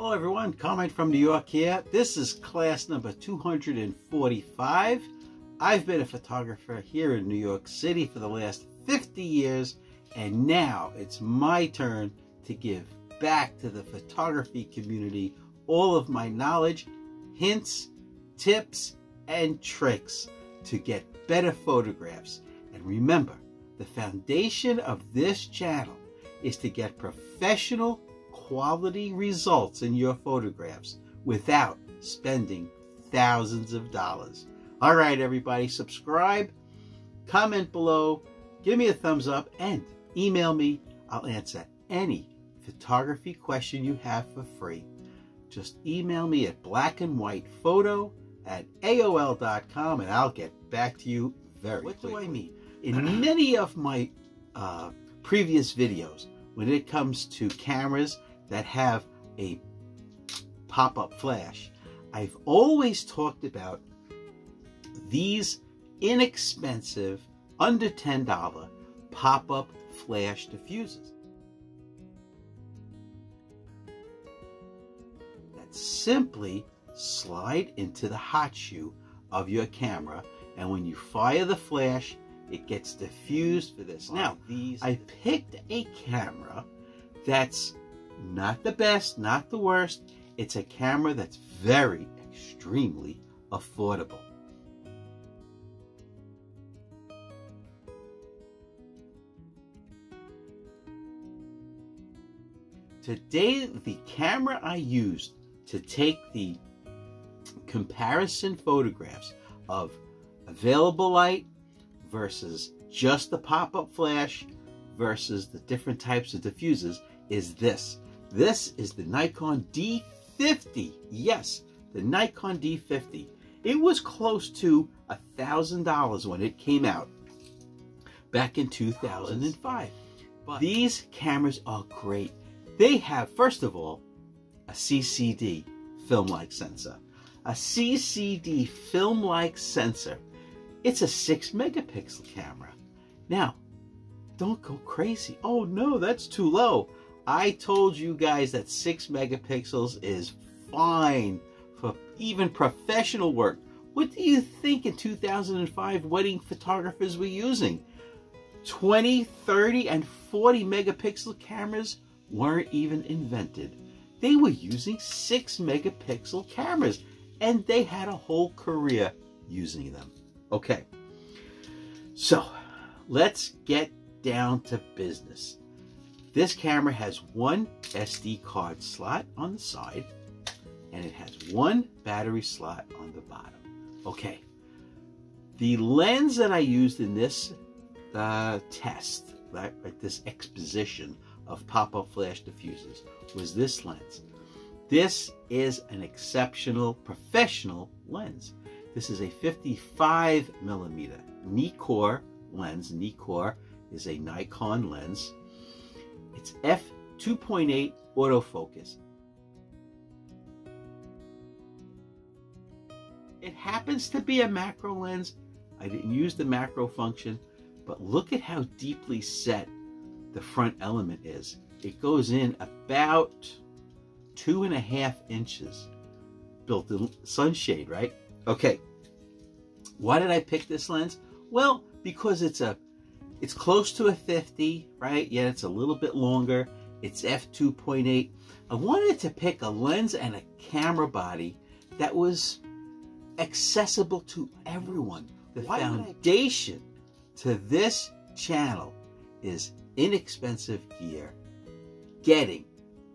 Hello everyone, Carmine from New York here. This is class number 245. I've been a photographer here in New York City for the last 50 years, and now it's my turn to give back to the photography community all of my knowledge, hints, tips, and tricks to get better photographs. And remember, the foundation of this channel is to get professional quality results in your photographs without spending thousands of dollars. All right, everybody, subscribe, comment below, give me a thumbs up, and email me. I'll answer any photography question you have for free. Just email me at blackandwhitephoto@aol.com and I'll get back to you very quickly. What do I mean? In many of my previous videos, when it comes to cameras that have a pop-up flash, I've always talked about these inexpensive, under $10 pop-up flash diffusers that simply slide into the hot shoe of your camera, and when you fire the flash, it gets diffused for this. Now, I picked a camera that's not the best, not the worst. It's a camera that's very, extremely affordable. Today, the camera I used to take the comparison photographs of available light versus just the pop-up flash versus the different types of diffusers is this. This is the Nikon D50. Yes, the Nikon D50. It was close to $1,000 when it came out back in 2005. But these cameras are great. They have, first of all, a CCD film-like sensor. A CCD film-like sensor. It's a 6-megapixel camera. Now, don't go crazy. Oh no, that's too low. I told you guys that 6 megapixels is fine for even professional work. What do you think in 2005 wedding photographers were using? 20, 30, and 40 megapixel cameras weren't even invented. They were using 6-megapixel cameras, and they had a whole career using them. Okay, so let's get down to business. This camera has one SD card slot on the side, and it has one battery slot on the bottom. Okay, the lens that I used in this test, right, this exposition of pop-up flash diffusers, was this lens. This is an exceptional professional lens. This is a 55mm Nikkor lens. Nikkor is a Nikon lens. It's f2.8 autofocus. It happens to be a macro lens. I didn't use the macro function, but look at how deeply set the front element is. It goes in about 2.5 inches. Built-in sunshade, right? Okay. Why did I pick this lens? Well, because it's close to a 50, right? Yeah, it's a little bit longer. It's f2.8. I wanted to pick a lens and a camera body that was accessible to everyone. The foundation to this channel is inexpensive gear, getting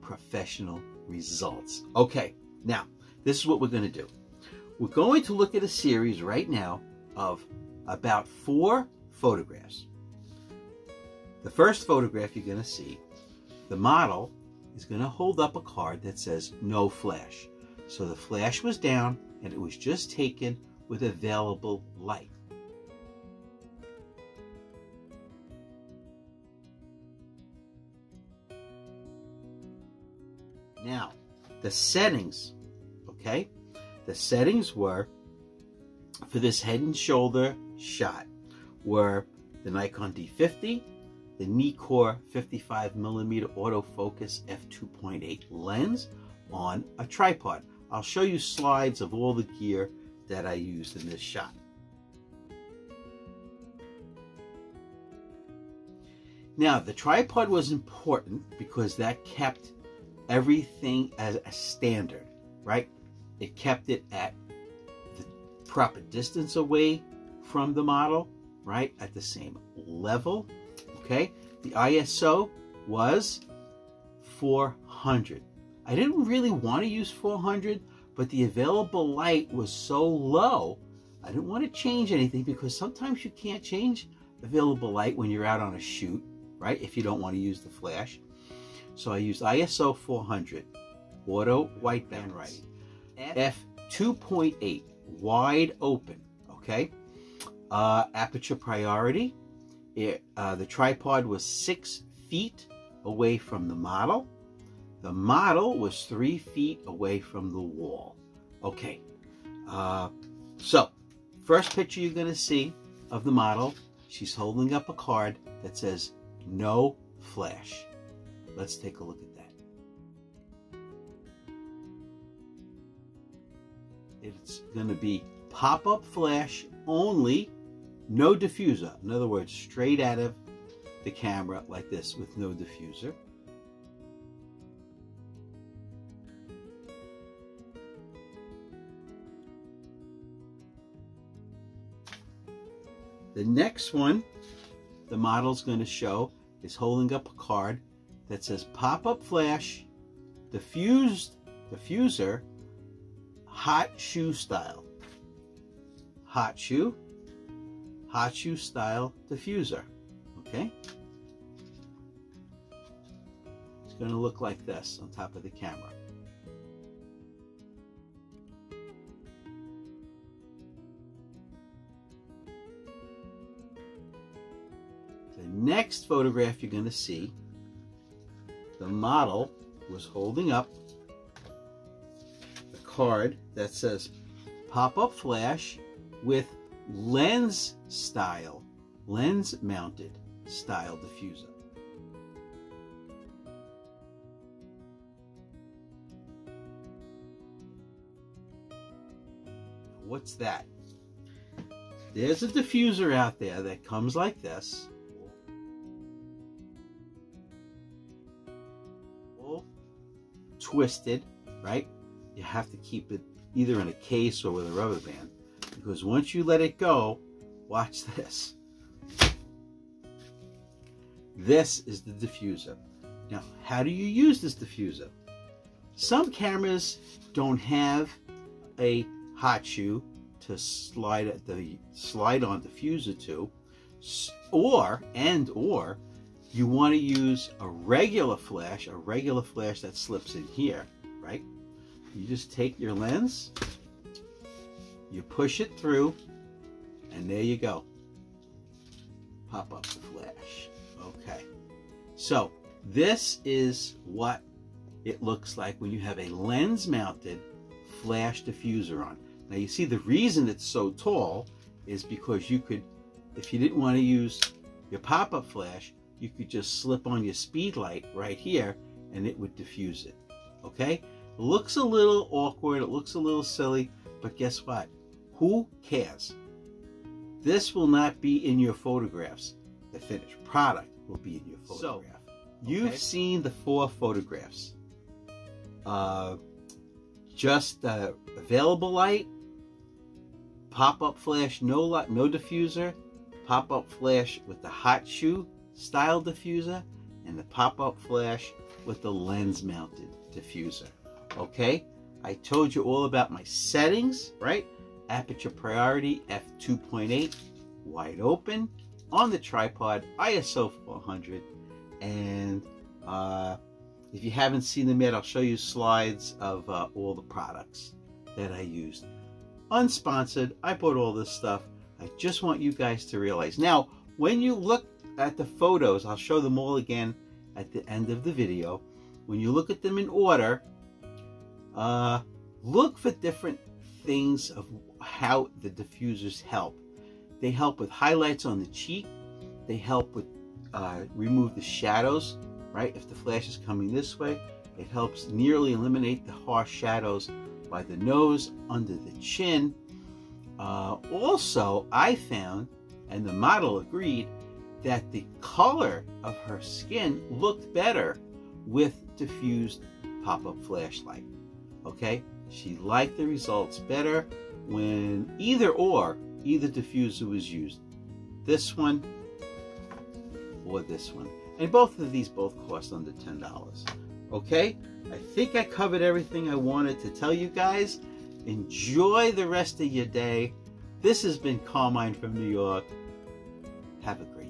professional results. Okay, now this is what we're going to do. We're going to look at a series right now of about 4 photographs. The first photograph you're going to see, the model is going to hold up a card that says no flash. So the flash was down and it was just taken with available light. Now, the settings, okay? The settings were, for this head and shoulder shot, were the Nikon D50, the Nikkor 55mm autofocus f2.8 lens, on a tripod. I'll show you slides of all the gear that I used in this shot. Now, the tripod was important because that kept everything as a standard, right? It kept it at the proper distance away from the model, right? At the same level, okay? The ISO was 400. I didn't really want to use 400, but the available light was so low, I didn't want to change anything because sometimes you can't change available light when you're out on a shoot, right? If you don't want to use the flash. So I used ISO 400, auto white balance, f2.8, wide open, okay? Aperture priority, the tripod was 6 feet away from the model. The model was 3 feet away from the wall. Okay, so first picture you're gonna see of the model, she's holding up a card that says no flash. Let's take a look at that. It's gonna be pop-up flash only, no diffuser. In other words, straight out of the camera like this with no diffuser. The next one the model's going to show is holding up a card that says pop-up flash, diffuser, hot shoe style. Hot shoe style diffuser, okay? It's going to look like this on top of the camera. Next photograph you're going to see, the model was holding up a card that says pop-up flash with lens style, lens mounted style diffuser. What's that? There's a diffuser out there that comes like this. Twisted, right? You have to keep it either in a case or with a rubber band because once you let it go, watch this. This is the diffuser. Now, how do you use this diffuser? Some cameras don't have a hot shoe to slide on diffuser to, or you want to use a regular flash that slips in here, right? You just take your lens, you push it through, and there you go. Pop up the flash. Okay. So this is what it looks like when you have a lens-mounted flash diffuser on. Now you see the reason it's so tall is because you could, if you didn't want to use your pop-up flash, you could just slip on your speed light right here and it would diffuse it, okay? Looks a little awkward, it looks a little silly, but guess what? Who cares? This will not be in your photographs. The finished product will be in your photograph. So, you've seen the 4 photographs. Available light, pop-up flash, no diffuser, pop-up flash with the hot shoe style diffuser, and the pop-up flash with the lens mounted diffuser. Okay, I told you all about my settings, right? Aperture priority f2.8, wide open, on the tripod, ISO 400, and if you haven't seen them yet, I'll show you slides of all the products that I used. Unsponsored, I bought all this stuff. I just want you guys to realize. Now, when you look at the photos, I'll show them all again at the end of the video. When you look at them in order, look for different things of how the diffusers help. They help with highlights on the cheek. They help with remove the shadows, right? If the flash is coming this way, It helps nearly eliminate the harsh shadows by the nose, under the chin. Also, I found, and the model agreed, that the color of her skin looked better with diffused pop-up flashlight. Okay, she liked the results better when either diffuser was used, this one or this one. And both of these both cost under $10. Okay, I think I covered everything I wanted to tell you guys. Enjoy the rest of your day. This has been Carmine from New York. Have a great day.